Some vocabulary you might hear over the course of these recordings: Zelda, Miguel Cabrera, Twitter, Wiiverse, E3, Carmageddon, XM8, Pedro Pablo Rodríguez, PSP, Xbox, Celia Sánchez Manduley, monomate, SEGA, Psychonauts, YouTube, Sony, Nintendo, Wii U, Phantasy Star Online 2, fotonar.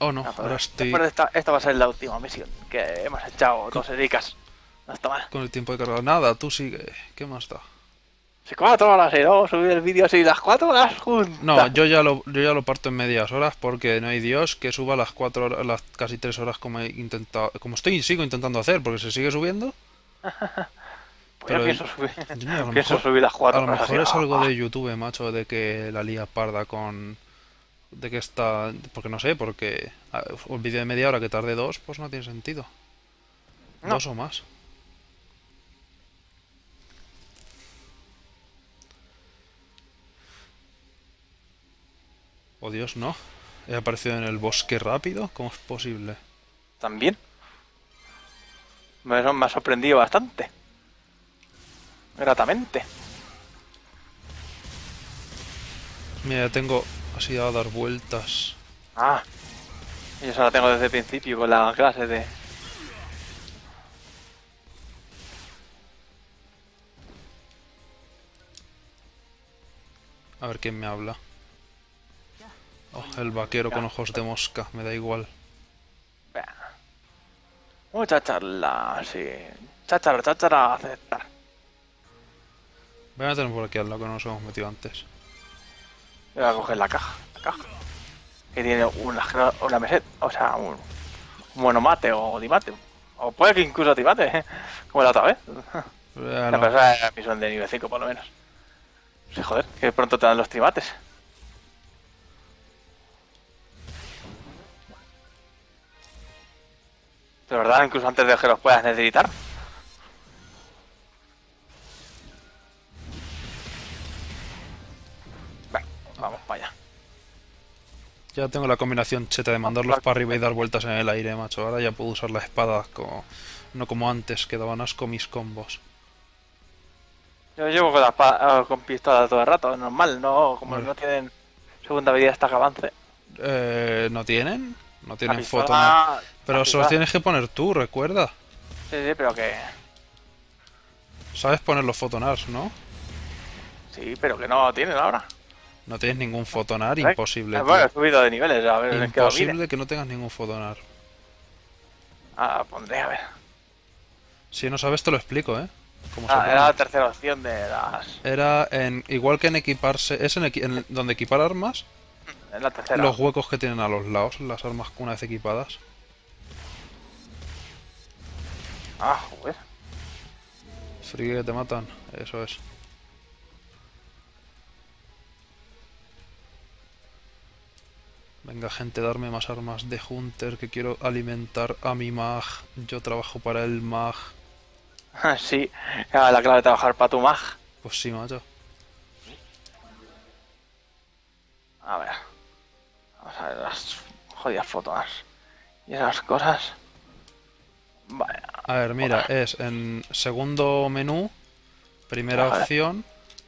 Oh no, no ahora estoy... Después de esta va a ser la última misión, que hemos echado dos ericas. No está mal. Con el tiempo de carga, nada, tú sigue. ¿Qué más da? Si 4 horas, ¿no? Subir el vídeo así, las 4 horas juntas. No, yo ya lo parto en medias horas porque no hay Dios que suba las 4 horas, las casi 3 horas como he intentado, como sigo intentando hacer, porque se sigue subiendo. Pues pero yo pienso subir, a lo mejor, subir las 4 horas. A lo mejor así, es algo de YouTube, macho, de que la lía parda con... De que está... Porque no sé, porque un vídeo de media hora que tarde 2, pues no tiene sentido. No. 2 o más. Oh Dios, no. He aparecido en el bosque rápido. ¿Cómo es posible? También. Me ha sorprendido bastante. Gratamente. Mira, ya tengo así a dar vueltas. Ah. Yo eso la tengo desde el principio con la clase de... A ver quién me habla. Oh, el vaquero con ojos de mosca, me da igual. Vamos a charla, sí. Chachara, aceptar. Voy a tener por aquí al lado que no nos hemos metido antes. Voy a coger la caja. Que tiene una meseta, o sea, un monomate o dimate. O puede que incluso dimate, como la otra vez. La persona era misión de nivel 5 por lo menos. Sí, joder, que pronto te dan los trimates. De verdad, incluso antes de que los puedas necesitar. Venga, vamos para allá. Ya tengo la combinación cheta de mandarlos para arriba y dar vueltas en el aire, macho. Ahora ya puedo usar la espada, como... no como antes, que daban asco mis combos. Yo llevo con la espada, con pistola todo el rato, normal, no como vale. No tienen segunda habilidad hasta que avance. ¿No tienen? No tienen pistola, foto, ¿no? Pero solo tienes que poner tú, recuerda. Sí, pero que... Sabes poner los fotonars, ¿no? Sí, pero que no tienes ahora. No tienes ningún fotonar, imposible. Bueno, he subido de niveles, a ver... Imposible que no tengas ningún fotonar. Ah, pondré, a ver. Si no sabes te lo explico, ¿eh? Era la tercera opción de las... Era en... Igual que en equiparse... Es en donde equipar armas... La tercera. Los huecos que tienen a los lados, las armas una vez equipadas. Ah, joder. Friki que te matan, eso es. Venga gente, darme más armas de Hunter, que quiero alimentar a mi mag. Yo trabajo para el mag. Sí, la clave de trabajar para tu mag. Pues sí, macho. A ver... Vamos a ver las jodidas fotos y esas cosas. Vale. A ver, mira, es en segundo menú, primera opción,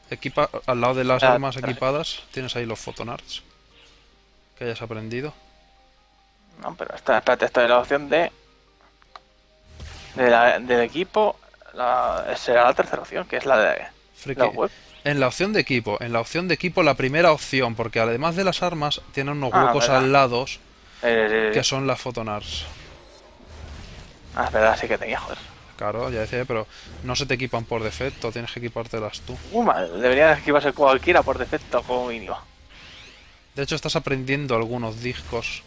equipa al lado de las armas equipadas, tienes ahí los fotonarts que hayas aprendido. No, pero esta es la opción del equipo, será la tercera opción, que es la de la web. En la opción de equipo, la primera opción, porque además de las armas, tiene unos huecos al lado que son las fotonars. Ah, es verdad, sí que tenía, joder. Claro, ya decía, pero no se te equipan por defecto, tienes que equipártelas tú. Deberían equiparse cualquiera por defecto, como mínimo. De hecho, estás aprendiendo algunos discos.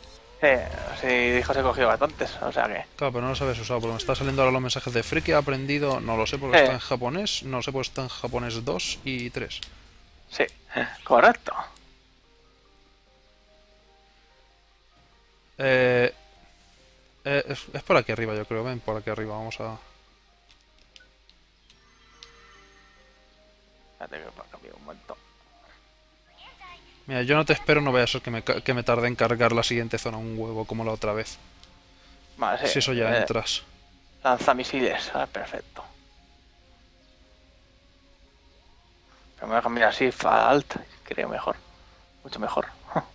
Sí, discos he cogido bastantes, o sea que... Claro, pero no los habías usado, porque me están saliendo ahora los mensajes de friki, he aprendido... No lo sé porque está en japonés, no lo sé porque está en japonés 2 y 3. Sí, correcto. Es por aquí arriba yo creo, ven, por aquí arriba, vamos a... Espérate que para cambiar un momento. Mira, yo no te espero, no vaya a ser que me tarde en cargar la siguiente zona un huevo, como la otra vez. Vale, sí. Si eso ya entras. Lanzamisiles, perfecto. Pero me voy a cambiar así, Alt, creo mejor. Mucho mejor. Vamos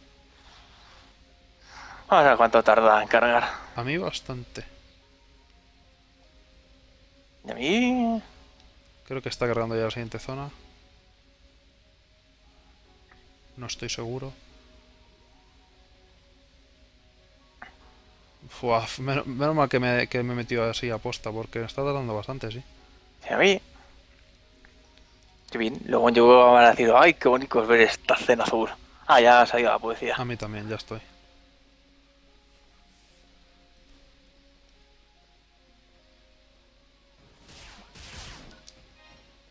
a ver cuánto tarda en cargar. A mí bastante. Y a mí... Creo que está cargando ya la siguiente zona. No estoy seguro. Uf, menos mal que me he metido así a posta, porque me está tardando bastante, sí. A mí. Qué bien. Luego yo me han dicho, ay, qué bonito es ver esta cena azul. Ah, ya ha salido la poesía. A mí también, ya estoy.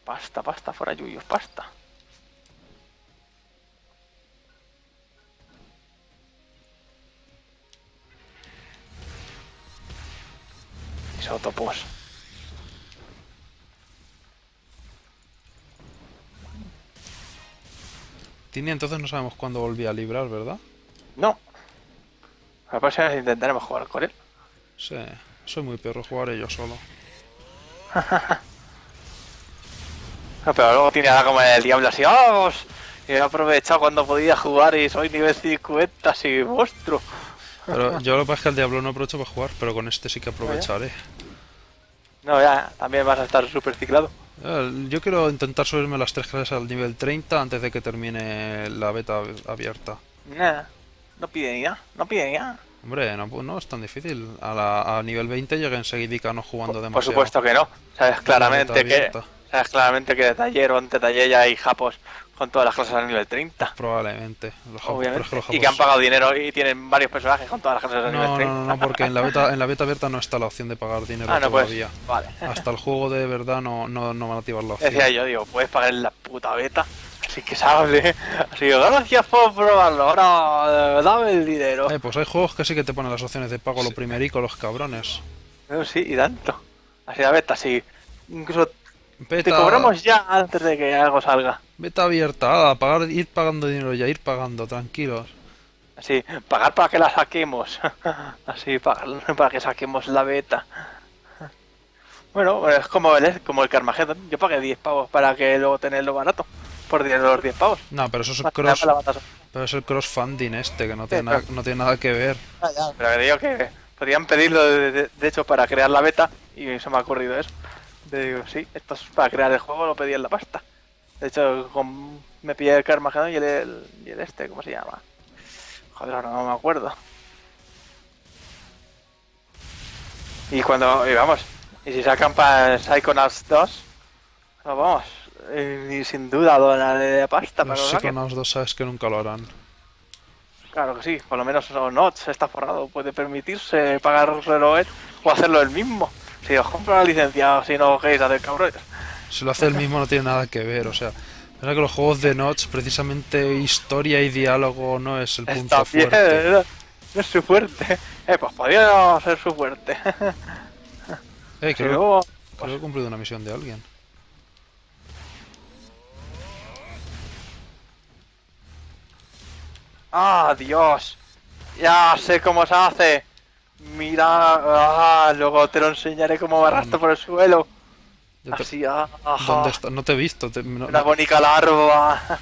Pasta, pasta, fuera yuyos, pasta. Isótopos. Tini, entonces no sabemos cuándo volví a librar, ¿verdad? No. La próxima vez intentaremos jugar con él. Sí, soy muy perro, jugaré yo solo. No, pero luego tiene ahora como el diablo así, vamos, y he aprovechado cuando podía jugar y soy nivel 50, así, monstruo. Pero yo lo que pasa es que el diablo no aprovecho para jugar, pero con este sí que aprovecharé. No, ya, también vas a estar súper ciclado. Yo quiero intentar subirme las 3 clases al nivel 30 antes de que termine la beta abierta. Nah, no pide ya, no pide ya. Hombre, no es tan difícil. A nivel 20 llegué enseguida no jugando demasiado. Por supuesto que no, sabes claramente que... Sabes claramente que de taller o ante taller ya hay japos con todas las clases al nivel 30. Probablemente. Los japos, los japos. Y que han pagado dinero y tienen varios personajes con todas las clases al nivel 30. No, porque en la beta abierta no está la opción de pagar dinero todavía. Pues, vale. Hasta el juego de verdad no van a activar la opción. Decía yo, digo, puedes pagar en la puta beta. Así que sabes, así que gracias por probarlo. Ahora dame el dinero. Pues hay juegos que sí que te ponen las opciones de pago, sí. Lo primerico, los cabrones. Sí, y tanto. Así la beta, sí. Incluso... Beta... Te cobramos ya antes de que algo salga. Beta abierta, ir pagando dinero ya, ir pagando, tranquilos. Así, pagar para que la saquemos. Así, pagar para que saquemos la beta. Bueno, es como el Carmageddon. Yo pagué 10 pavos para que luego tenerlo barato. Por dinero los 10 pavos. No, pero eso es el crossfunding este, que no tiene nada que ver. Ah, ya, pero digo que podrían pedirlo, de hecho, para crear la beta. Y se me ha ocurrido eso. Te digo, sí, esto es para crear el juego, lo pedí en la pasta. De hecho, me pillé el Carmageddon y el este, ¿cómo se llama? Joder, ahora no me acuerdo. Y cuando, y vamos, y si sacan para Psychonauts 2, no, vamos, y sin duda donaré la pasta. Pero Psychonauts 2 sabes que nunca lo harán. Claro que sí, por lo menos Notch está forrado, puede permitirse pagar un reloj o hacerlo él mismo. Si os compro la licencia, si no os queréis hacer cabrones. Si lo hace el mismo no tiene nada que ver, o sea... Mira que los juegos de Notch, precisamente historia y diálogo no es el punto fuerte. No es su fuerte. Pues podría no ser su fuerte. Creo que he cumplido una misión de alguien. ¡Ah, Dios! ¡Ya sé cómo se hace! Mira, luego te lo enseñaré cómo me arrastro por el suelo. Así, ¿dónde está? No te he visto. Una bonita larva.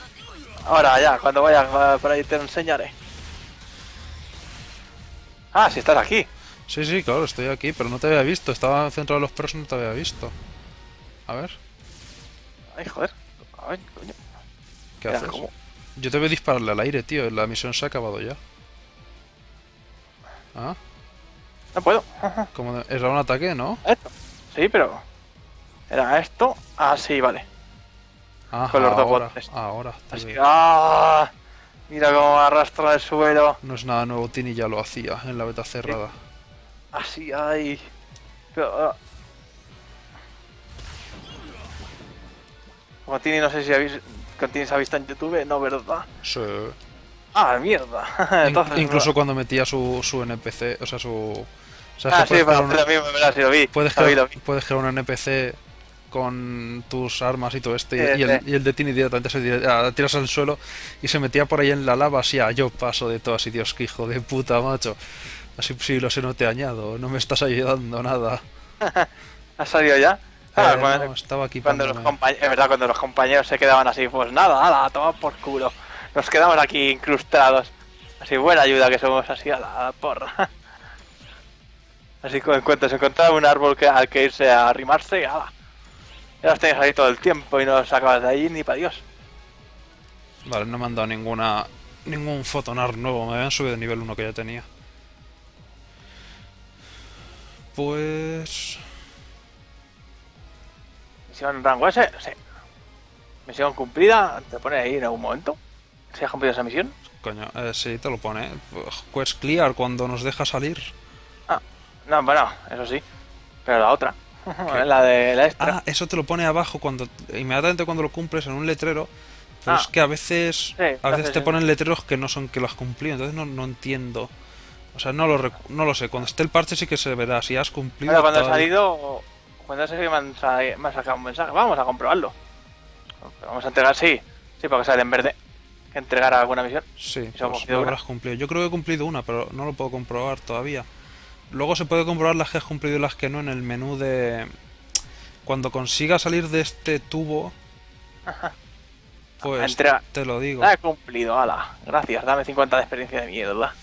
Ahora ya, cuando vayas por ahí te lo enseñaré. Ah, si estás aquí. Sí, sí, claro, estoy aquí, pero no te había visto. Estaba centrado en los perros y no te había visto. A ver. Ay, joder. Ay, coño. ¿Qué haces? ¿Cómo? Yo te voy a dispararle al aire, tío. La misión se ha acabado ya. ¿Ah? No puedo. Como era un ataque, ¿no? Esto. Sí, pero... Era esto. Ah, sí, vale. Ah, con los dos botes. Ahora. Así, mira cómo arrastra el suelo. No es nada nuevo, Tini ya lo hacía en la beta cerrada. Sí. Así, ay. Pero, como Tini, no sé si habéis... Tini se ha visto en YouTube, ¿no? ¿Verdad? Sí. Ah, mierda. Entonces, incluso cuando metía su NPC, o sea, su... O sea, sí, pero lo mismo, lo vi. Puedes crear un NPC con tus armas y todo esto, y el de Tini directamente se tiras al suelo y se metía por ahí en la lava, así, yo paso de todo, así, Dios, que hijo de puta, macho. Así, sí, lo sé, no te añado, no me estás ayudando nada. ¿Has salido ya? Ah, no, estaba aquí cuando los compañeros se quedaban así, pues nada, toma por culo. Nos quedamos aquí incrustados. Así, buena ayuda que somos así a la porra. Así que en cuanto se encontraba un árbol al que irse a arrimarse, ¡ala! Ya los tenéis ahí todo el tiempo y no os acabas de ahí ni para Dios. Vale, no me han dado ningún fotonar nuevo. Me habían subido de nivel 1 que ya tenía. Pues... ¿Misión rango S? Sí. ¿Misión cumplida? ¿Te pone ahí en algún momento? ¿Se ha cumplido esa misión? Coño, sí, te lo pone. Quest clear cuando nos deja salir. Ah, no, bueno, eso sí. Pero la otra. ¿Qué? La de la extra. Ah, eso te lo pone abajo cuando inmediatamente cuando lo cumples en un letrero. Pero es que a veces te ponen letreros que no son que lo has cumplido, entonces no entiendo. O sea, no lo sé. Cuando esté el parche sí que se verá si has cumplido. Pero cuando ha salido, cuando ha salido me ha sacado un mensaje. Vamos a comprobarlo. Vamos a entregar, sí. Sí, porque sale en verde. Que entregar alguna misión. Sí, pues no habrás cumplido. Yo creo que he cumplido una, pero no lo puedo comprobar todavía. Luego se puede comprobar las que has cumplido y las que no en el menú de... Cuando consiga salir de este tubo... Ajá. Pues entrega. Te lo digo. La he cumplido, ala. Gracias, dame 50 de experiencia de miedo, ¿verdad?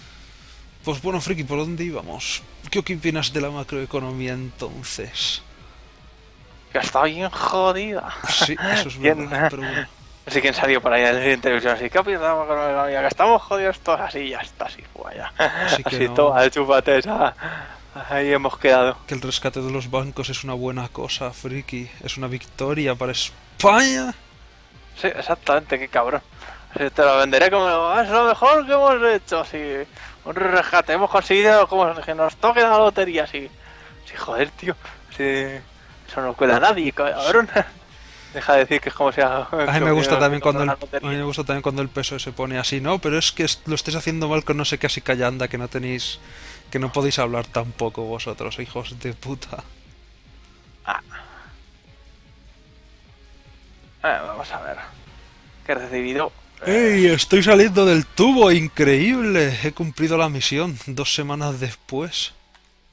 Pues bueno, friki, ¿por dónde íbamos? ¿Qué opinas de la macroeconomía entonces? Que está bien jodida. Sí, eso es verdad, pero bueno. Así que han salido por ahí en televisión así, ¿qué opinas de la macroeconomía? Que estamos jodidos todos así, ya está, así fue allá. Así que así no. Toma, chúpate esa. Ahí hemos quedado. Que el rescate de los bancos es una buena cosa, friki. Es una victoria para España. Sí, exactamente, qué cabrón. Así te lo venderé como es lo mejor que hemos hecho, así. Un rescate, hemos conseguido como que nos toque la lotería, así. Sí, joder, tío. Sí, eso no cuela a nadie, cabrón. Deja de decir que es como sea. A mí me gusta también cuando el peso se pone así, ¿no? Pero es que lo estáis haciendo mal con no sé qué así callanda, que no tenéis. Que no podéis hablar tampoco vosotros, hijos de puta. Ah. Vamos a ver. ¿Qué he recibido? ¡Ey! Estoy saliendo del tubo, increíble. He cumplido la misión 2 semanas después.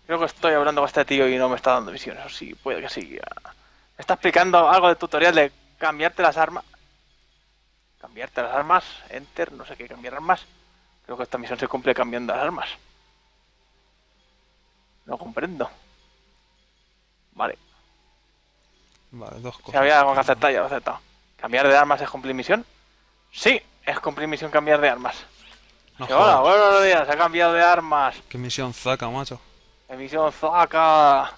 Creo que estoy hablando con este tío y no me está dando misiones. O sí, puede que sí. Me está explicando algo de tutorial de cambiarte las armas. Cambiarte las armas, enter, no sé qué, cambiar armas. Creo que esta misión se cumple cambiando las armas. No comprendo. Vale. Vale, 2 cosas. Si había algo que aceptar, ya lo he aceptado. ¿Cambiar de armas es cumplir misión? Sí, es cumplir misión cambiar de armas. No, hola, buenos días, se ha cambiado de armas. ¿Qué misión zaca, macho? ¡Qué misión zaca!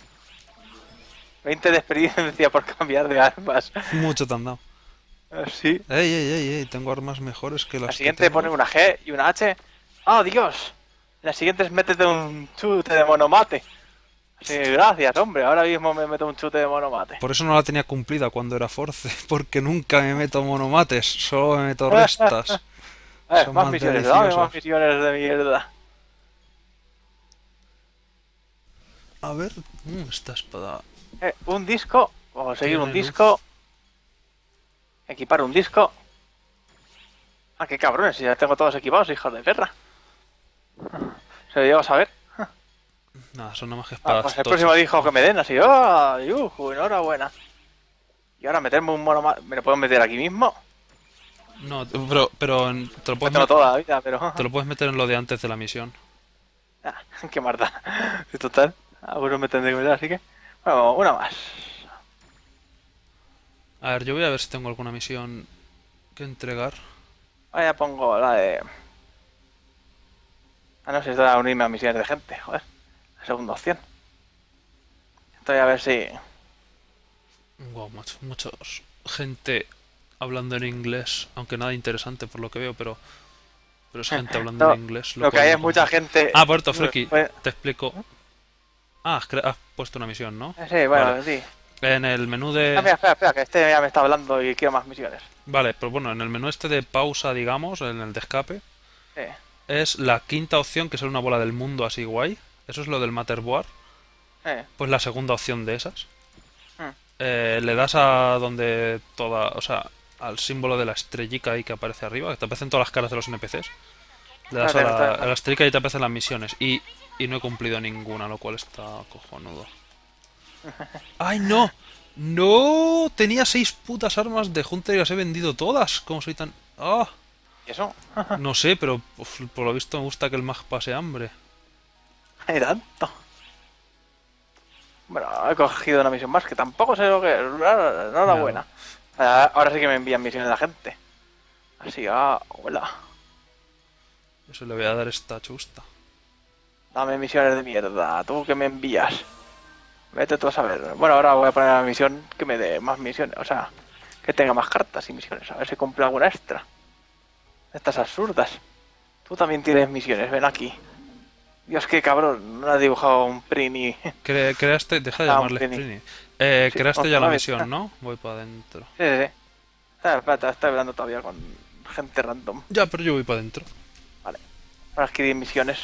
20 de experiencia por cambiar de armas. Mucho te han dado. Sí. Ey, tengo armas mejores que las. La siguiente que pone una G y una H. ¡Oh, Dios! La siguiente es métete un chute de monomate. Sí, gracias, hombre. Ahora mismo me meto un chute de monomate. Por eso no la tenía cumplida cuando era Force, porque nunca me meto monomates, solo me meto restas. A ver, más misiones, dame más misiones de mierda. A ver, esta espada. Un disco, conseguir un disco. Equipar un disco. Ah, qué cabrones, si ya tengo todos equipados, hijos de perra. Se lo llevo a saber. Nada, son nada más que espadas. Pues el próximo dijo que me den así, ¡oh! ¡Yuhu! Enhorabuena. Y ahora meterme un mono más. ¿Me lo puedo meter aquí mismo? No, pero te lo puedes meter toda la vida, pero... Te lo puedes meter en lo de antes de la misión. Ah, qué marda. Total, algunos me tendré que meter, así que... Bueno, una más. A ver, yo voy a ver si tengo alguna misión que entregar. Ahora ya pongo la de... Ah, no sé si da unirme a misiones de gente, joder. Segunda opción. Estoy a ver si... Wow, macho. Muchos gente hablando en inglés. Aunque nada interesante por lo que veo, pero... Pero es gente hablando en inglés. Lo que hay es mucha gente... Ah, por cierto, Friki, te explico. Ah, has puesto una misión, ¿no? Sí, bueno, vale. Sí. En el menú de... Espera, que este ya me está hablando y quiero más misiones. Vale, pero bueno, en el menú este de pausa, digamos, en el de escape... Sí. Es la quinta opción, que sale una bola del mundo así guay. Eso es lo del Matterboard. Pues la segunda opción de esas. Le das a donde toda... O sea, al símbolo de la estrellica ahí que aparece arriba, que te aparecen todas las caras de los NPCs. Le das a la estrellica y te aparecen las misiones. Y no he cumplido ninguna, lo cual está cojonudo. ¡Ay, no! ¡No! Tenía 6 putas armas de Hunter y las he vendido todas. ¿Cómo soy tan...? ¡Ah! ¿Y eso? No sé, pero uf, por lo visto me gusta que el mag pase hambre. Hay tanto. Bueno, he cogido una misión más que tampoco sé lo que es. Enhorabuena. Ahora sí que me envían misiones la gente. Así, hola. Eso le voy a dar esta chusta. Dame misiones de mierda, tú que me envías. Vete tú a saber. Bueno, ahora voy a poner la misión que me dé más misiones, o sea, que tenga más cartas y misiones. A ver si cumple alguna extra. Estas absurdas. Tú también tienes misiones, ven aquí. Dios, qué cabrón, no has dibujado un Prini. Creaste, deja de llamarle Prini. Sí, creaste ya la misión, ¿no? Voy para adentro. Sí, sí, sí. Está hablando todavía con gente random. Ya, pero yo voy para adentro. Vale. Ahora adquirir misiones.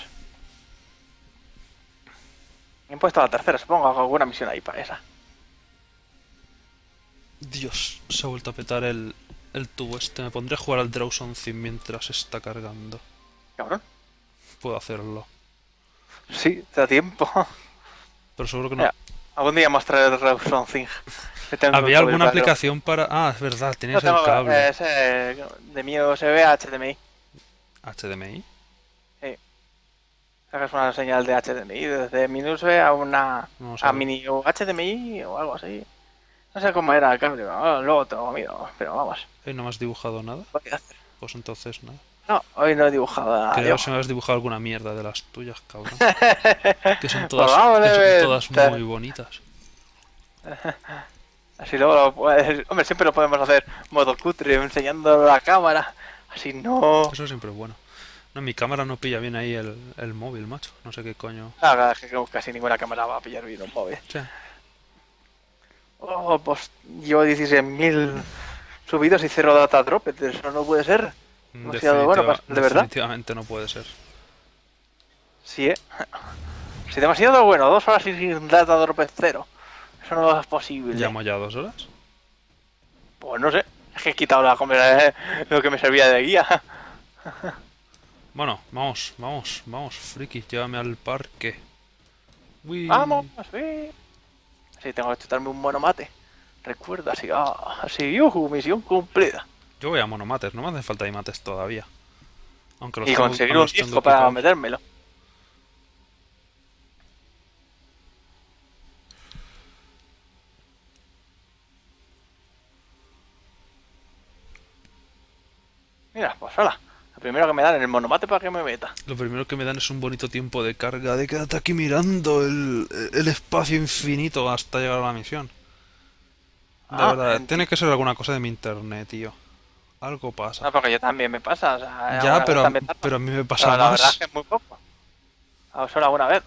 He puesto a la tercera, supongo. Hago alguna misión ahí para esa. Dios, se ha vuelto a petar el tubo este. Me pondré a jugar al Drowsonzin mientras está cargando. Cabrón. Puedo hacerlo. Sí, te da tiempo. Pero seguro que no. Mira, algún día mostraré el Drowsonzin. Había alguna aplicación para... Ah, es verdad, tenías el cable. De mi USB a HDMI. ¿HDMI? Sí. Sacas una señal de HDMI desde mi USB a una... a mini o HDMI o algo así. No sé cómo era el cable, luego te lo miro, pero vamos. ¿Hoy no me has dibujado nada? Pues entonces nada. No, hoy no he dibujado nada. Creo que me has dibujado alguna mierda de las tuyas, cabrón. Que son todas muy bonitas. Así luego lo puedes... Hombre, siempre lo podemos hacer modo cutre, enseñando la cámara. Así no... Eso siempre es bueno. No, mi cámara no pilla bien ahí el móvil, macho. No sé qué coño... Ah, claro, es que casi ninguna cámara va a pillar bien un móvil. Sí. Oh, pues llevo 16.000 subidos y 0 data drop. Eso no puede ser. Demasiado bueno, ¿de verdad? Definitivamente no puede ser. Sí, ¿eh? Sí, demasiado bueno. 2 horas y sin data drop es 0. Eso no es posible. ¿Llevamos ya 2 horas? Pues no sé. Es que he quitado la comida, lo que me servía de guía. Bueno, vamos, friki. Llévame al parque. Uy. Vamos, sí. Sí, tengo que chutarme un monomate. Recuerda, así, así, misión cumplida. Yo voy a monomates, no me hacen falta de mates todavía. Aunque los y tengo, conseguir un disco para metérmelo. Mira, pues hola. Lo primero que me dan en el monomate para que me meta. Lo primero que me dan es un bonito tiempo de carga. De quedarte aquí mirando el espacio infinito hasta llegar a la misión. La verdad, tiene que ser alguna cosa de mi internet, tío. Algo pasa. No, porque yo también me pasa. O sea, ya, pero a mí me pasa la más. La verdad es que es muy poco. Solo alguna vez.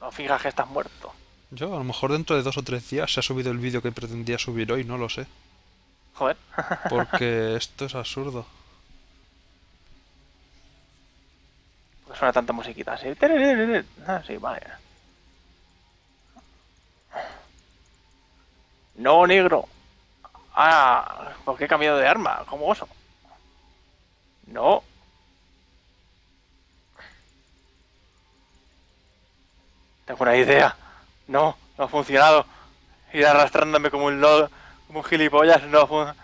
No fijas que estás muerto. Yo, a lo mejor dentro de 2 o 3 días se ha subido el vídeo que pretendía subir hoy, no lo sé. Joder. Porque esto es absurdo. Porque suena tanta musiquita así. Ah, sí, vale. No, negro. Ah, ¿por qué he cambiado de arma? ¿Cómo oso? No. Tengo una idea. No, no ha funcionado. Ir arrastrándome como un lol, como un gilipollas, no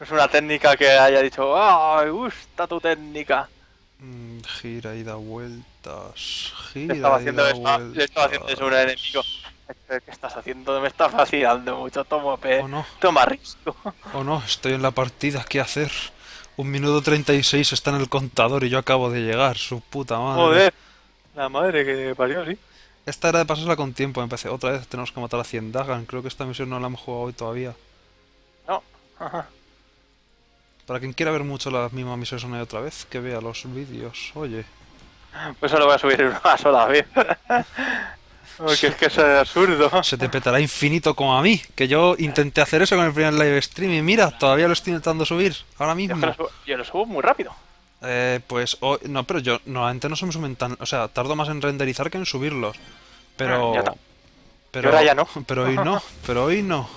es una técnica que haya dicho, ¡ah, me gusta tu técnica! Gira y da vueltas. Gira y da vueltas. Le estaba haciendo eso a un enemigo. ¿Qué estás haciendo? Me estás vacilando mucho, toma pe. Oh, no. Toma risco. O oh, no, estoy en la partida, ¿qué hacer? 1 minuto 36 está en el contador y yo acabo de llegar, su puta madre. Joder, la madre que parió, sí. Esta era de pasarla con tiempo, me parece. Otra vez tenemos que matar a 100 Dagan, creo que esta misión no la hemos jugado hoy todavía. No, ajá. Para quien quiera ver mucho las mismas misiones una y otra vez, que vea los vídeos, oye. Pues solo voy a subir una sola vez. Porque es que eso es absurdo. Se te petará infinito como a mí. Que yo intenté hacer eso con el primer live stream y mira, todavía lo estoy intentando subir ahora mismo. Yo lo subo muy rápido. Pues hoy... No, pero yo normalmente no se me suben tan... O sea, tardo más en renderizar que en subirlos. Pero... Pero ahora ya no. Pero hoy no. Pero hoy no.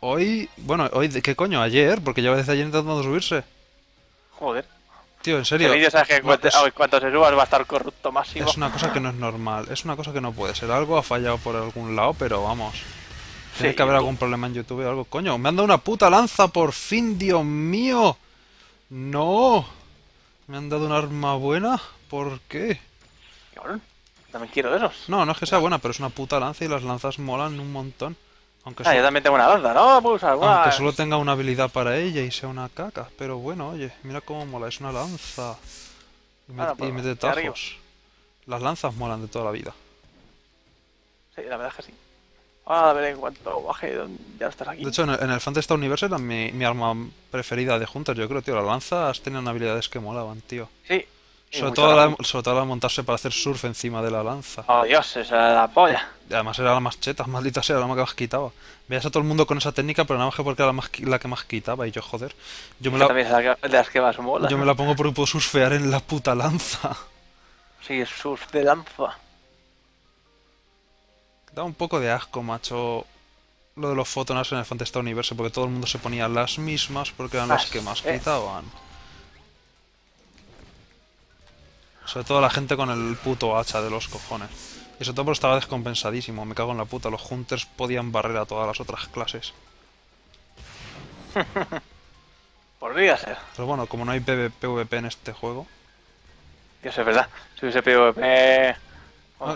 Hoy... Bueno, hoy... ¿Qué coño? Ayer. Porque ya desde ayer intentando subirse. Joder. Tío, en serio. El vídeo sabes que cuando se suba va a estar corrupto máximo. Es una cosa que no es normal, es una cosa que no puede ser. Algo ha fallado por algún lado, pero vamos. Tiene que haber algún problema en YouTube o algo. Coño, me han dado una puta lanza por fin, Dios mío. No. Me han dado un arma buena. ¿Por qué? También quiero de esos. No, no es que sea buena, pero es una puta lanza y las lanzas molan un montón. Aunque yo también tengo una lanza, ¿no? Pues, aunque solo tenga una habilidad para ella y sea una caca. Pero bueno, oye, mira cómo mola, es una lanza. Y mete tajos. Las lanzas molan de toda la vida. Sí, la verdad es que sí. Ahora veré en cuanto baje, ya estará aquí. De hecho, en el Phantasy Star Universe era mi arma preferida de juntas, yo creo, tío. Las lanzas tenían habilidades que molaban, tío. Sí. Sobre todo al montarse para hacer surf encima de la lanza. Oh, Dios, esa era la polla. Y además era la más cheta, maldita sea, la más que más quitaba. Veías a todo el mundo con esa técnica, pero nada más que porque era la que más quitaba. Y yo, joder, yo me la... de las que más mola. Yo me la pongo porque puedo surfear en la puta lanza. Sí, surf de lanza. Da un poco de asco, macho, lo de los fotonas en el Phantasy Star Universe, porque todo el mundo se ponía las mismas porque eran las que más quitaban. Sobre todo la gente con el puto hacha de los cojones. Y sobre todo porque estaba descompensadísimo, me cago en la puta, los Hunters podían barrer a todas las otras clases. Podría ser. Pero bueno, como no hay PvP en este juego... Dios, es verdad, si hubiese PvP...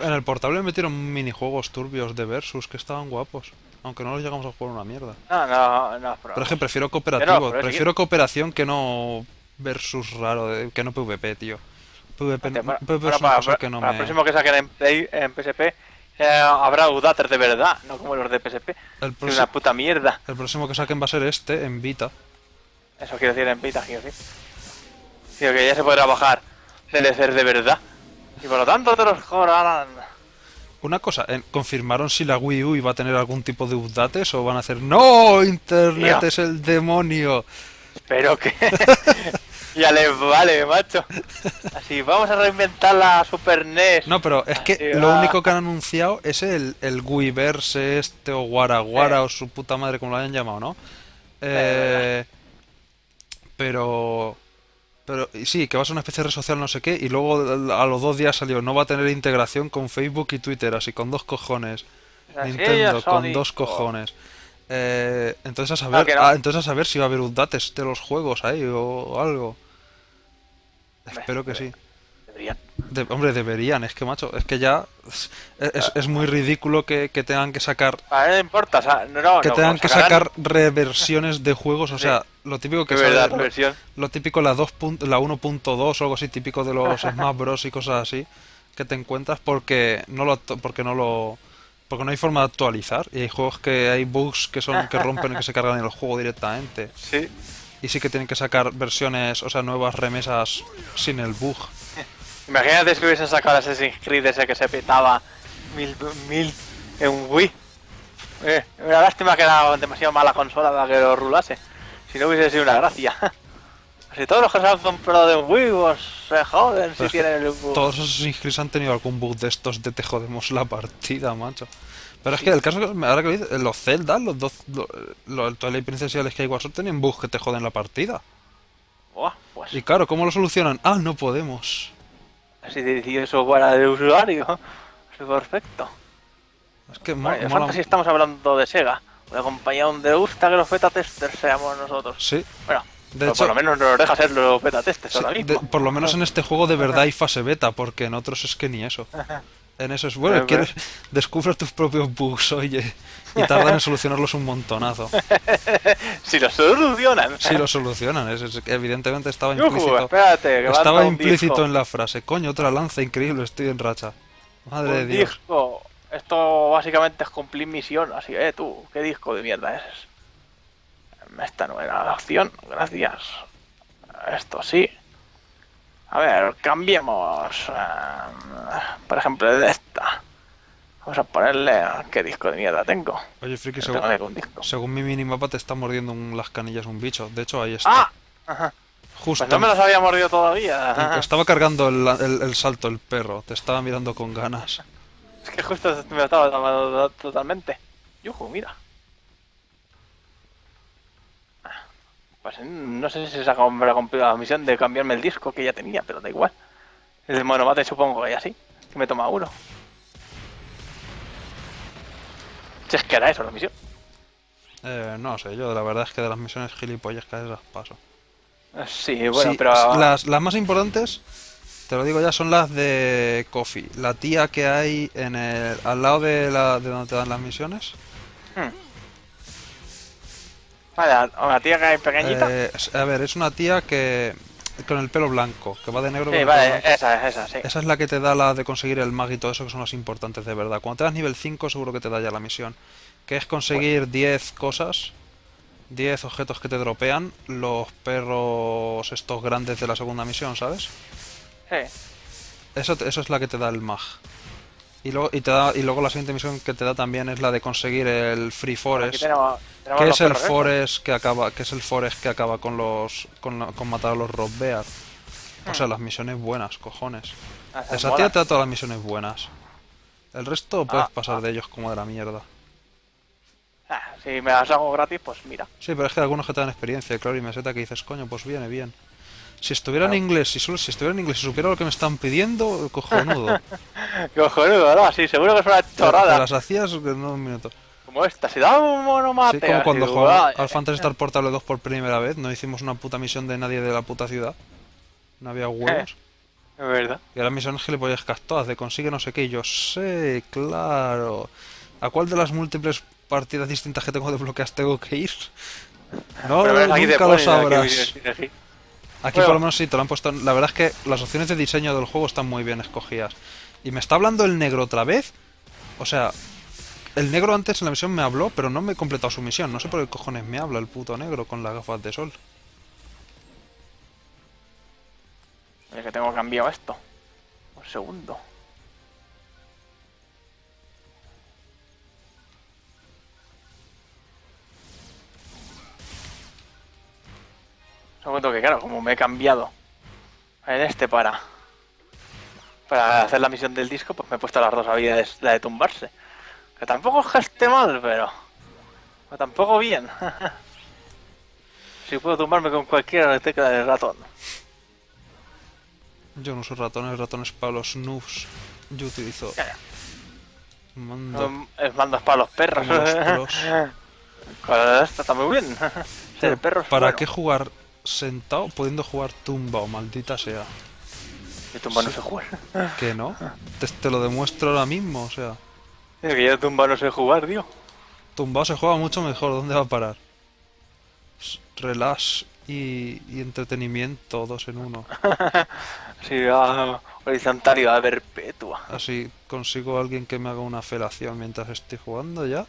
En el portable metieron minijuegos turbios de Versus que estaban guapos. Aunque no los llegamos a jugar una mierda. No. Pero es que prefiero cooperativo. Prefiero cooperación que no Versus raro, que no PvP, tío. PvP no, PvP es una cosa que no me... Para el próximo que saquen en PSP habrá Udaters de verdad, no como los de PSP. Es una puta mierda. El próximo que saquen va a ser este, en Vita. Eso quiero decir, en Vita, quiero decir. Tío, que ya se podrá bajar DLCs de verdad. Y por lo tanto te los jodarán. Una cosa, ¿confirmaron si la Wii U iba a tener algún tipo de updates o van a hacer ¡no! ¡Internet es el demonio! Espero que... ya les vale, macho. Así, vamos a reinventar la Super NES. No, pero es que lo único que han anunciado es el Wiiverse este o Guaraguara o su puta madre como lo hayan llamado, ¿no? Pero sí, que va a ser una especie de red social no sé qué, y luego a los 2 días salió, no va a tener integración con Facebook y Twitter, así con 2 cojones. Así Nintendo, con disco. 2 cojones. Entonces, a saber, no. Entonces a saber si va a haber updates de los juegos ahí o algo. Espero que sí. Deberían. Hombre, deberían, es que macho, es que ya es muy ridículo que tengan que sacar... A mí no importa, o sea, que tengan que sacar reversiones de juegos, o sea... Lo típico que sale, lo típico la 1.2 o algo así, típico de los Smash Bros y cosas así, que te encuentras porque no hay forma de actualizar y hay juegos que hay bugs que rompen y que se cargan en el juego directamente. Sí. Y sí que tienen que sacar versiones, o sea, nuevas remesas sin el bug. Imagínate si hubiesen sacado Assassin's Creed ese que se petaba 1000 en Wii. Una lástima que era demasiado mala consola para que lo rulase. Si no hubiese sido una gracia. Si todos los que se han comprado de Wii se joden si tienen el bug. Todos esos inscritos han tenido algún bug de estos de te jodemos la partida, macho. Pero es que el caso, ahora que lo dices, los Zelda, los dos, el Twilight Princess y el Skyward Sword tienen bugs que te joden la partida. Buah, pues. Y claro, ¿cómo lo solucionan? Ah, no podemos. Así te decía eso para el usuario. Es perfecto. Es que mola. Fantasy estamos hablando de Sega. Una compañía donde gusta que los beta testers seamos nosotros. Sí. Bueno, de hecho, por lo menos nos deja ser los beta testers ahora mismo. Por lo menos en este juego de verdad hay fase beta, porque en otros es que ni eso. En eso es bueno, quieres descubrir tus propios bugs, oye. Y tardan en solucionarlos un montonazo. Si lo solucionan. Si lo solucionan, evidentemente estaba implícito. Espérate, que estaba implícito en la frase. Coño, otra lanza increíble, estoy en racha. Madre de Dios. Disco. Esto básicamente es cumplir misión, así, tú, qué disco de mierda es. Esta no era la opción, gracias. Esto sí. A ver, cambiemos. Por ejemplo, de esta. Vamos a ponerle qué disco de mierda tengo. Oye, Friki, según mi minimapa te está mordiendo las canillas un bicho. De hecho, ahí está. ¡Ah! Ajá. Justo. Pues no me las había mordido todavía. Ajá. Estaba cargando el salto el perro, te estaba mirando con ganas. Es que justo me lo estaba tomando totalmente. Yuju, mira. Pues no sé si se ha cumplido la misión de cambiarme el disco que ya tenía, pero da igual. El monomate supongo que ya sí, que me toma uno. Si es que era eso la misión. No sé, yo la verdad es que de las misiones gilipollas que a esas paso. Sí, bueno, sí, pero... Las más importantes... Te lo digo ya, son las de Coffee, la tía que hay en al lado de donde te dan las misiones. Vale, una tía que hay pequeñita. A ver, es una tía que con el pelo blanco, que va de negro. Sí, vale, esa, sí. Esa es la que te da la de conseguir el mag y todo eso, que son las importantes de verdad. Cuando te das nivel 5 seguro que te da ya la misión, que es conseguir 10 cosas, 10 objetos que te dropean los perros estos grandes de la segunda misión, ¿sabes? Sí. Eso es la que te da el mag. Y luego la siguiente misión que te da también es la de conseguir el Free Forest, que es el Forest que acaba con matar a los Rock Bear. O sea, las misiones buenas, cojones. Esa tía te da todas las misiones buenas. El resto puedes pasar de ellos como de la mierda. Si me las hago gratis, pues mira. Sí, pero es que hay algunos que te dan experiencia, claro, y meseta que dices, coño, pues viene bien. Si estuviera en inglés, si estuviera en inglés y supiera lo que me están pidiendo, cojonudo. Cojonudo, ¿no? Sí, seguro que es una chorrada. Te las hacías en un minuto. Como esta, si daba un monomate. Sí, como cuando jugaba al Phantasy Star Portable 2 por primera vez, no hicimos una puta misión de nadie de la puta ciudad. No había huevos. Es verdad. Y ahora misiones gilipollescas todas, de consigue no sé qué, y yo sé, claro. ¿A cuál de las múltiples partidas distintas que tengo desbloqueadas tengo que ir? No, nunca lo sabrás. Aquí bueno, por lo menos sí, te lo han puesto. La verdad es que las opciones de diseño del juego están muy bien escogidas. ¿Y me está hablando el negro otra vez? O sea, el negro antes en la misión me habló, pero no me he completado su misión. No sé por qué cojones me habla el puto negro con las gafas de sol. Es que tengo cambiado esto. Un segundo. Que claro, como me he cambiado en este para hacer la misión del disco, pues me he puesto las dos habilidades, la de tumbarse, que tampoco es que esté mal, pero tampoco bien. Si puedo tumbarme con cualquiera tecla del ratón. Yo no uso ratones, ratones para los noobs. Yo utilizo el mando es para los perros. Está muy bien. Sí, el perro es ¿Para qué jugar sentado pudiendo jugar tumbao, maldita sea? Yo tumbao no sé jugar. ¿Qué no? Te lo demuestro ahora mismo, o sea. Es que yo tumbao no sé jugar, tío. Tumbao se juega mucho mejor, ¿dónde va a parar? Relax y entretenimiento, dos en uno. Sí, horizontal y va a perpetua. Así consigo a alguien que me haga una felación mientras estoy jugando ya.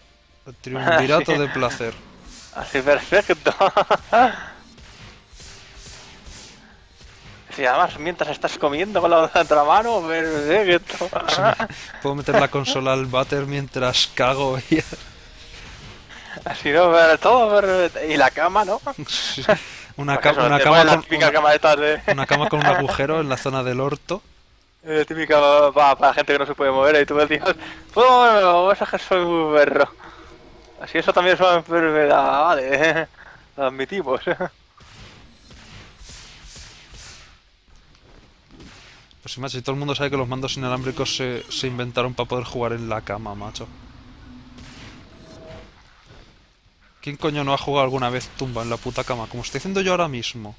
El triunvirato de placer. Así perfecto. Y además, mientras estás comiendo con la otra mano, perfecto. Puedo meter la consola al váter mientras cago. Y... así no, pero todo. Pero... y la cama, ¿no? Sí. Una cama con un agujero en la zona del orto. La típica para gente que no se puede mover. Y tú me dices, ¡oh, eso es que soy un perro! Así, eso también es una enfermedad, vale. Lo admitimos. Pues macho, y todo el mundo sabe que los mandos inalámbricos se inventaron para poder jugar en la cama, macho. ¿Quién coño no ha jugado alguna vez tumba en la puta cama? Como estoy haciendo yo ahora mismo.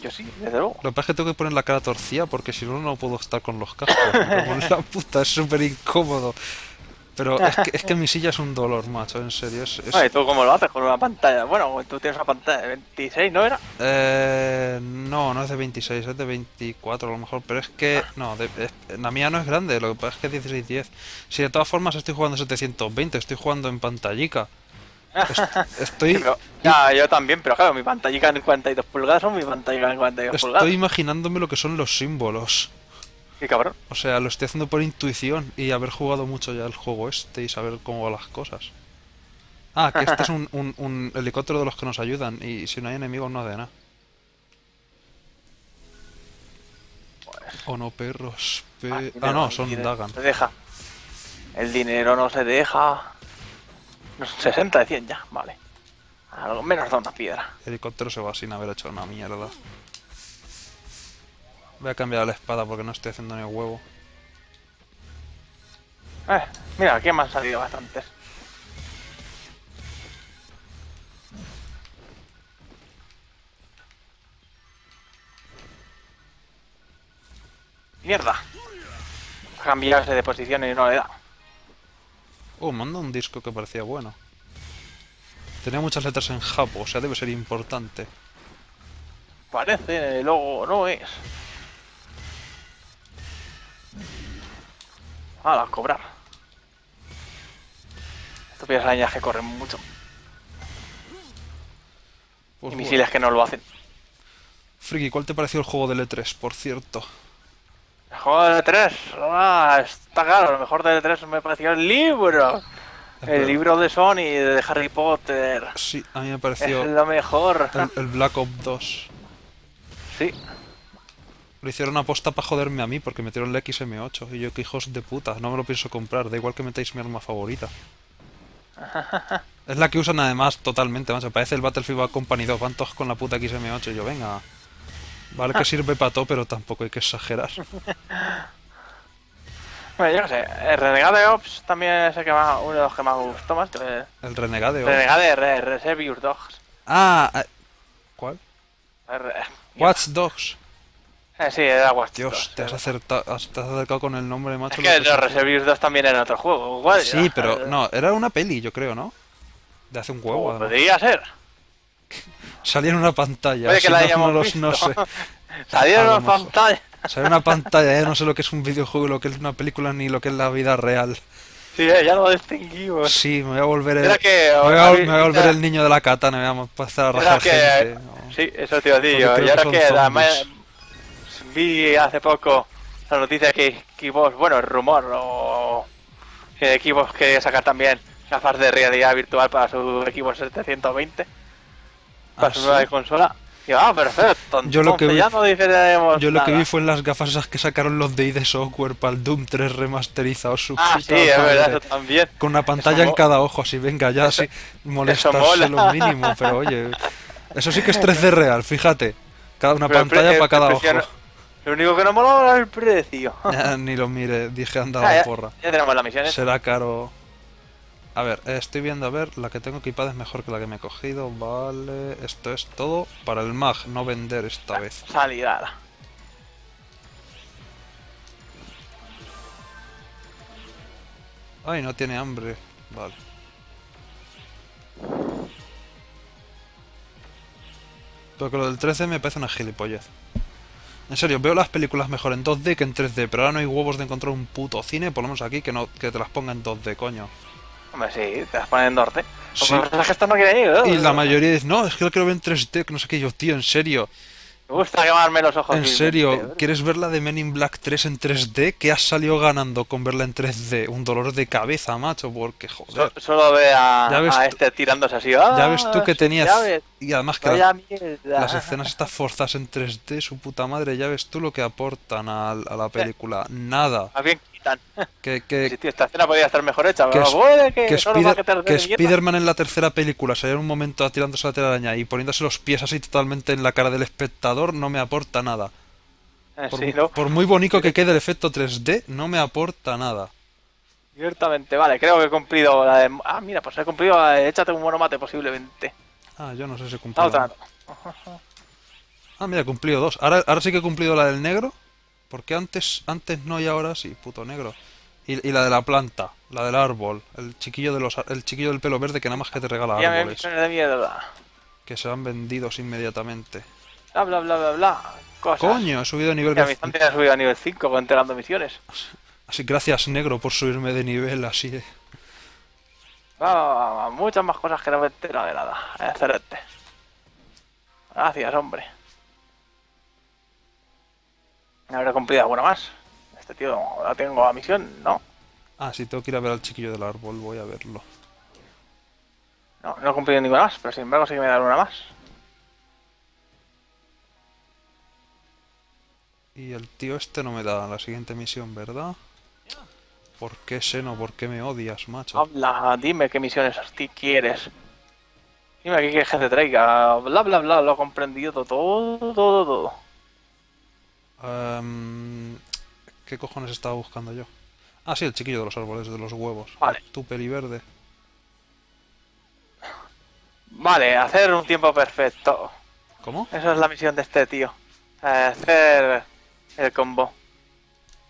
Yo sí, desde luego. Lo que pasa es que tengo que poner la cara torcida porque si no, no puedo estar con los cascos. Como en la puta, es súper incómodo. Pero es que mi silla es un dolor, macho, en serio. Ay, ¿tú cómo lo haces? Con una pantalla. Bueno, tú tienes una pantalla de 26, ¿no era? No es de 26, es de 24 a lo mejor. Pero es que... no, la mía no es grande, lo que pasa es que es 1610. Si de todas formas estoy jugando 720, estoy jugando en pantallica. Estoy... pero, ya, yo también, pero claro, mi pantallica en 42 pulgadas son mi pantallica en 42 pulgadas. Estoy imaginándome lo que son los símbolos. ¿Qué cabrón? O sea, lo estoy haciendo por intuición y haber jugado mucho ya el juego este y saber cómo van las cosas. Ah, que este es un helicóptero de los que nos ayudan y si no hay enemigos no hace nada. Pues... o no, perros. Ah, no, son Dagan. Se deja. El dinero no se deja. No, 60 de 100 ya, vale. Algo menos da una piedra. El helicóptero se va sin haber hecho una mierda. Voy a cambiar la espada porque no estoy haciendo ni huevo. Mira, aquí me han salido bastantes. ¡Mierda! Cambiarse de posición y no le da. Manda un disco que parecía bueno. Tenía muchas letras en japo, o sea, debe ser importante. parece en el logo, no es. Ah, a cobrar. Estas piedras arañas que corren mucho. Pues y misiles que no lo hacen. Friki, ¿cuál te pareció el juego del E3, por cierto? El juego del E3, ah, está claro, lo mejor del E3 me pareció el libro. El libro de Sony, de Harry Potter. Sí, a mí me pareció... Es lo mejor. El Black Ops 2. Sí. Lo hicieron aposta para joderme a mí, porque metieron la XM8. Y yo, que hijos de puta, no me lo pienso comprar. Da igual que metáis mi arma favorita. Es la que usan además totalmente, man. Se parece el Battlefield Bad Company 2. Van todos con la puta XM8 y yo, venga... Vale que sirve para todo, pero tampoco hay que exagerar. Bueno, yo no sé, el Renegade Ops también es el que más, uno de los que más gustó más. El Renegade Ops. Renegade Reservoir Dogs. Ah, ¿cuál? Watch Dogs. Sí, era Watch Dogs. Dios, te has acercado con el nombre, macho. Es que los Reservoir Dogs también era en otro juego. Igual, sí, ¿no? Pero no, era una peli, yo creo, ¿no? De hace un huevo. Podría ser. Salía en una pantalla. Oye, que si la no sé. Salía en una pantalla. O sea, una pantalla, no sé lo que es un videojuego, lo que es una película, ni lo que es la vida real. Sí, ya lo distinguimos. Sí, me voy a volver el, me voy a volver el niño de la katana, me voy a pasar a rajar gente. ¿No? Sí, eso te lo digo. Y ahora que además vi hace poco la noticia que Xbox, bueno, el rumor, o que Xbox quería sacar también gafas de realidad virtual para su Xbox 720, para su nueva consola. Ah, perfecto. Entonces, yo lo que vi, ya no fue en las gafas esas que sacaron los de ID Software para el Doom 3 remasterizado. Ah, sí, es verdad, eso también. Con una pantalla en cada ojo, así, venga, ya así molestarse lo mínimo, pero oye, eso sí que es 3D real, fíjate. Una pantalla para cada ojo. Lo único que no mola es el precio. Ni lo mire, dije, anda la porra. Ya tenemos la misión. Será caro. A ver, estoy viendo, a ver, la que tengo equipada es mejor que la que me he cogido, vale, esto es todo para el mag, no vender esta vez. Salidada. Ay, no tiene hambre, vale. Porque lo del 3D me parece una gilipollez. En serio, veo las películas mejor en 2D que en 3D, pero ahora no hay huevos de encontrar un puto cine, por lo menos aquí, que te las ponga en 2D, coño. Hombre, sí, te las ponen en norte. Sí. No quieren ir, y la mayoría dice, no, es que lo quiero ver en 3D, que no sé qué. Yo, tío, en serio. Me gusta quemarme los ojos. En serio, ¿quieres ver la de Men in Black 3 en 3D? ¿Qué has salido ganando con verla en 3D? Un dolor de cabeza, macho, porque joder. Solo ve a este tirándose así. ¡Ah, ya ves tú que tenías! Y además que las escenas estas forzadas en 3D, su puta madre, ya ves tú lo que aportan a la película. Nada. Que tío, esta escena podría estar mejor hecha, que Spider-Man en la tercera película saliera un momento atirándose a la telaraña y poniéndose los pies así totalmente en la cara del espectador no me aporta nada. Sí, ¿no? Por muy bonito que quede el efecto 3D, no me aporta nada. Ciertamente, vale, creo que he cumplido la de... Ah, mira, pues he cumplido la de échate un monomate posiblemente. Ah, yo no sé si he cumplido. No. Ah, mira, he cumplido dos. Ahora sí que he cumplido la del negro. Porque antes no y ahora sí, puto negro. Y la de la planta, la del árbol, el chiquillo del pelo verde que nada más que te regala árboles. De mierda. Que se han vendidos inmediatamente. Bla bla bla bla bla. Cosas. Coño, he subido a nivel 5. Mi instante ha subido a nivel 5 enterando misiones. Así gracias negro por subirme de nivel así. Va, muchas más cosas que no me entero de nada. Cerrete. Gracias, hombre. ¿Habré cumplido alguna más? Este tío la tengo a misión, ¿no? Ah, sí, tengo que ir a ver al chiquillo del árbol, voy a verlo. No, no he cumplido ninguna más, pero sin embargo sí que me dará una más. Y el tío este no me da la siguiente misión, ¿verdad? ¿Por qué, Seno? ¿Por qué me odias, macho? Habla, dime qué misiones ti quieres. Dime qué quieres que te traiga. Bla, bla, bla, lo he comprendido todo. ¿Qué cojones estaba buscando yo? Ah, sí, el chiquillo de los árboles, de los huevos. Vale. Tu peli verde. Vale, hacer un tiempo perfecto. ¿Cómo? Esa es la misión de este tío. Hacer el combo.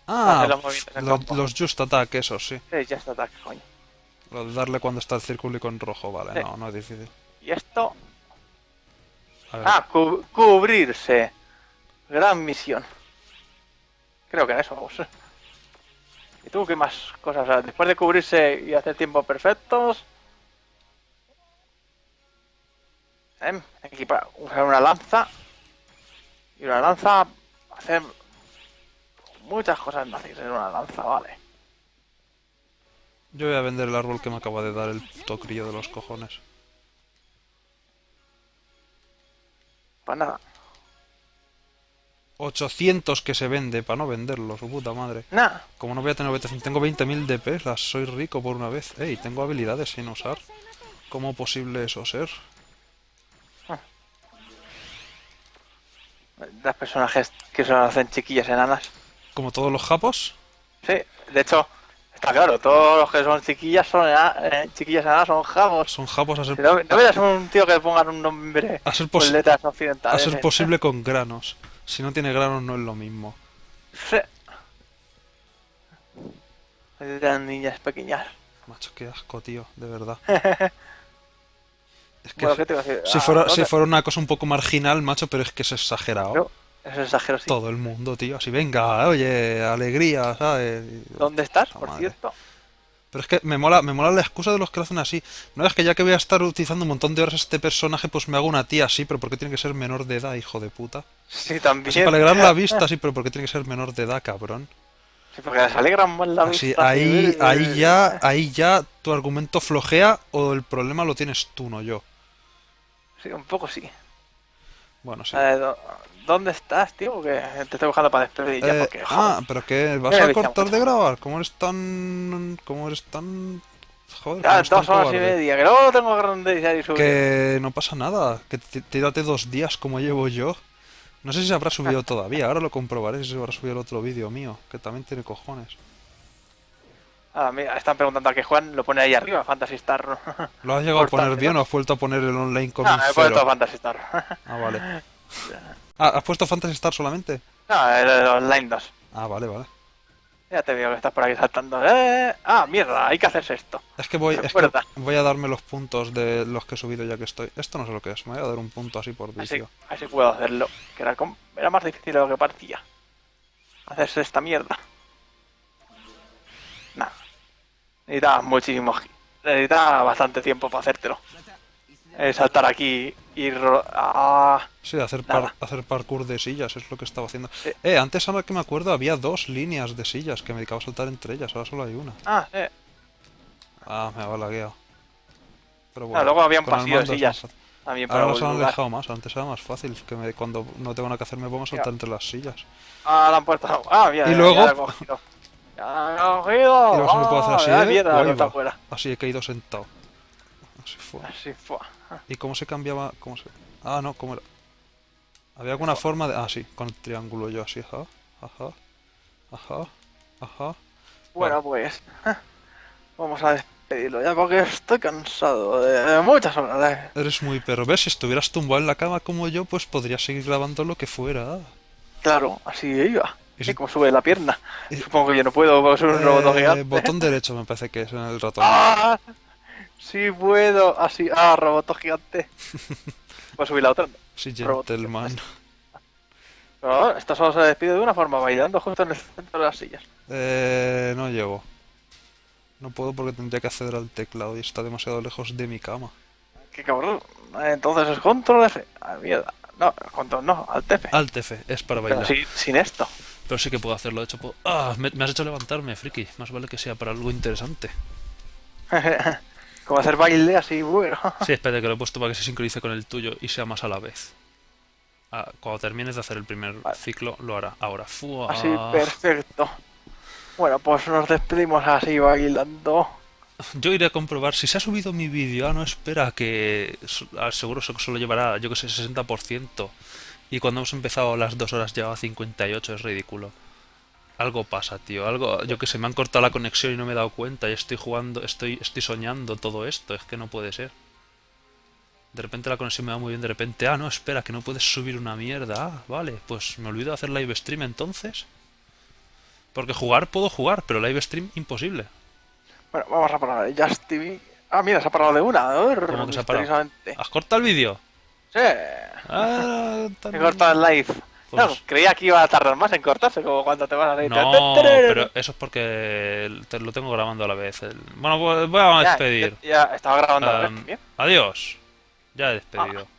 Ah, hacer los movimientos en combo. Los Just Attack, esos, sí. Sí, Just Attack, coño. Lo de darle cuando está el círculo y con rojo, vale, sí. No es difícil. Y esto... Ah, cubrirse. Gran misión. Creo que en eso vamos. ¿Y tú qué más cosas? O sea, después de cubrirse y hacer tiempos perfectos... Equipar, usar una lanza. Y una lanza... Hacer... Muchas cosas no hacer en una lanza, vale. Yo voy a vender el árbol que me acaba de dar el puto crío de los cojones. Para nada. 800 que se vende, para no venderlo, su puta madre. Nah. Como no voy a tener habitación, tengo 20.000 de perlas, soy rico por una vez. Ey, tengo habilidades sin usar. ¿Cómo posible eso ser? Las personajes que se hacen chiquillas enanas. ¿Como todos los japos? Sí, de hecho, está claro, todos los que son chiquillas son chiquillas enanas, son japos. Son japos a ser... No, no veas un tío que le pongan un nombre a ser con letras occidentales. A ser posible con granos. Si no tiene granos no es lo mismo. Sí. Eran niñas pequeñas. Macho, qué asco, tío, de verdad. Es que bueno, si fuera una cosa un poco marginal, macho, pero es que es exagerado. No, es exagerado, sí. Todo el mundo, tío. Así, venga, oye, alegría, ¿sabes? ¿Dónde estás, por cierto? Pero es que me mola la excusa de los que lo hacen así. No es que ya que voy a estar utilizando un montón de horas este personaje, pues me hago una tía así, pero porque tiene que ser menor de edad, hijo de puta. Sí, también. Así, para alegrar la vista, sí, pero porque tiene que ser menor de edad, cabrón. Sí, porque les alegran más la así, vista. Ahí ya tu argumento flojea o el problema lo tienes tú, no yo. Sí, un poco sí. Bueno, sí. ¿Dónde estás, tío? Que te estoy buscando para despedir ya porque... Ah, pero que vas a cortar de grabar. ¿Cómo eres tan... Joder, ya, 2 horas y media. Que no tengo que subir. Que no pasa nada. Que tírate 2 días como llevo yo. No sé si se habrá subido todavía. Ahora lo comprobaré si se habrá subido el otro vídeo mío. Que también tiene cojones. Ah, mira, están preguntando a que Juan lo pone ahí arriba, Phantasy Star. ¿Lo has llegado a poner bien o has vuelto a poner el online con cero? No, he puesto Phantasy Star. Ah, vale. Ah, ¿has puesto Phantasy Star solamente? No, el online 2. Ah, vale, vale. Ya te veo que estás por aquí saltando. Ah, mierda, hay que hacerse esto. Es que voy a darme los puntos de los que he subido ya que estoy. Esto no sé lo que es, me voy a dar un punto así por vicio. Así puedo hacerlo, que era más difícil de lo que parecía. Hacerse esta mierda. Nada. Necesitas bastante tiempo para hacértelo. Saltar aquí y... sí, hacer parkour de sillas, es lo que estaba haciendo. Sí. Antes, ahora que me acuerdo, había 2 líneas de sillas que me dedicaba a saltar entre ellas, ahora solo hay una. Ah, sí. Ah, me va lagueado. Pero bueno, luego había un pasillo de sillas. También para ahora los han alejado más, antes era más fácil, que cuando no tengo nada que hacer me pongo a saltar entre las sillas. Ah, la han puesto. Ah, mira, y luego... Y luego se me puede hacer así, así he caído sentado. Así fue. ¿Y cómo se cambiaba? Ah, no, ¿cómo era? Había alguna forma de... Ah, sí, con el triángulo yo así, ajá, ajá, ajá, ajá. Bueno, pues... Vamos a despedirlo ya porque estoy cansado de muchas horas. Eres muy perro. ¿Ves? Si estuvieras tumbado en la cama como yo, pues podrías seguir grabando lo que fuera. Claro, así iba. Sí, como sube la pierna. Supongo que yo no puedo, porque soy un robot gigante. Botón derecho me parece que es en el ratón. ¡Ah! Sí puedo. Así. Ah, robot gigante. Voy a subir la otra. Sí, gentleman. Pero esta solo se despide de una forma, bailando justo en el centro de las sillas. No llego. No puedo porque tendría que acceder al teclado y está demasiado lejos de mi cama. Qué cabrón. Entonces es control F. Ah, mierda. No, control no, alt F. Alt F, es para bailar. Pero sin esto. Pero sí que puedo hacerlo, de hecho puedo... ¡Ah! Me has hecho levantarme, friki. Más vale que sea para algo interesante. Como hacer baile así, bueno. Sí, espérate que lo he puesto para que se sincronice con el tuyo y sea más a la vez. Ah, cuando termines de hacer el primer ciclo, lo hará. Ahora, ¡fua! Así, perfecto. Bueno, pues nos despedimos así, bailando. Yo iré a comprobar si se ha subido mi vídeo. Ah, no, espera, que seguro que solo llevará, yo que sé, 60%. Y cuando hemos empezado las 2 horas llevaba 58, es ridículo. Algo pasa, tío, algo... Yo que sé, me han cortado la conexión y no me he dado cuenta. Y estoy jugando, estoy soñando todo esto, es que no puede ser. De repente la conexión me va muy bien, de repente... Ah, no, espera, que no puedes subir una mierda. Ah, vale, pues me olvido de hacer live stream entonces. Porque jugar puedo jugar, pero live stream imposible. Bueno, vamos a parar, Just TV... Ah, mira, se ha parado de una. ¿Cómo que se ha parado? ¿Has cortado el vídeo? Sí. Ah, he cortado el live. Pues... No, creía que iba a tardar más en cortarse, como cuando te vas a ir. No, pero eso es porque te lo tengo grabando a la vez. Bueno, pues voy a despedir. Ya estaba grabando a la vez también. Adiós. Ya he despedido.